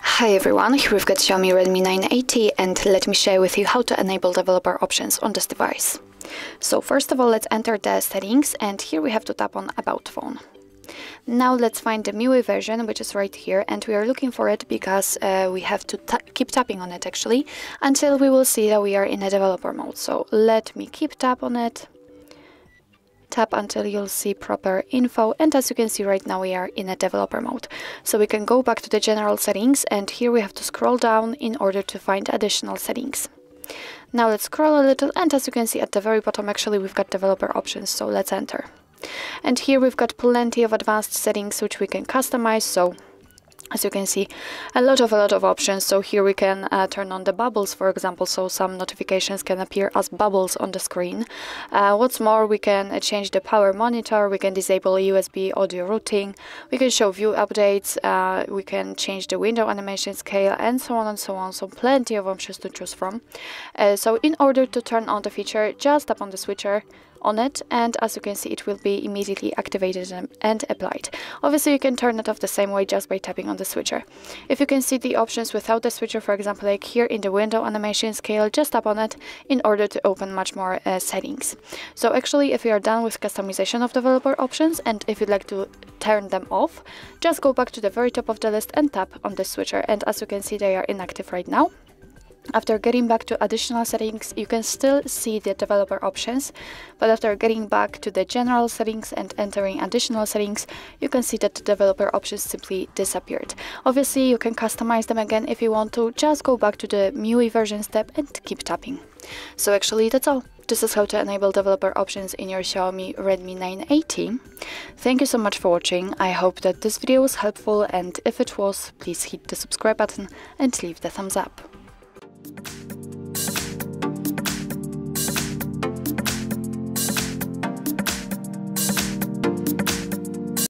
Hi everyone, here we've got Xiaomi Redmi 9AT and let me share with you how to enable developer options on this device. So first of all, let's enter the settings and here we have to tap on About Phone. Now let's find the MIUI version, which is right here, and we are looking for it because we have to keep tapping on it actually until we will see that we are in a developer mode. So let me keep tap on it. Tap until you'll see proper info, and as you can see right now we are in a developer mode. So we can go back to the general settings and here we have to scroll down in order to find additional settings. Now let's scroll a little and as you can see at the very bottom actually we've got developer options, so let's enter. And here we've got plenty of advanced settings which we can customize, so as you can see a lot of options. So here we can turn on the bubbles, for example, so some notifications can appear as bubbles on the screen. What's more, we can change the power monitor, we can disable USB audio routing, we can show view updates, we can change the window animation scale and so on and so on. So plenty of options to choose from. So in order to turn on the feature, just tap on the switcher on it and as you can see it will be immediately activated and applied. Obviously you can turn it off the same way just by tapping on the switcher. If you can see the options without the switcher, for example like here in the window animation scale, just tap on it in order to open much more settings. So actually if you are done with customization of developer options and if you'd like to turn them off, just go back to the very top of the list and tap on the switcher, and as you can see they are inactive right now. After getting back to additional settings, you can still see the developer options, but after getting back to the general settings and entering additional settings, you can see that the developer options simply disappeared. Obviously, you can customize them again if you want to, just go back to the MIUI versions tab and keep tapping. So actually that's all. This is how to enable developer options in your Xiaomi Redmi 9AT. Thank you so much for watching, I hope that this video was helpful and if it was, please hit the subscribe button and leave the thumbs up.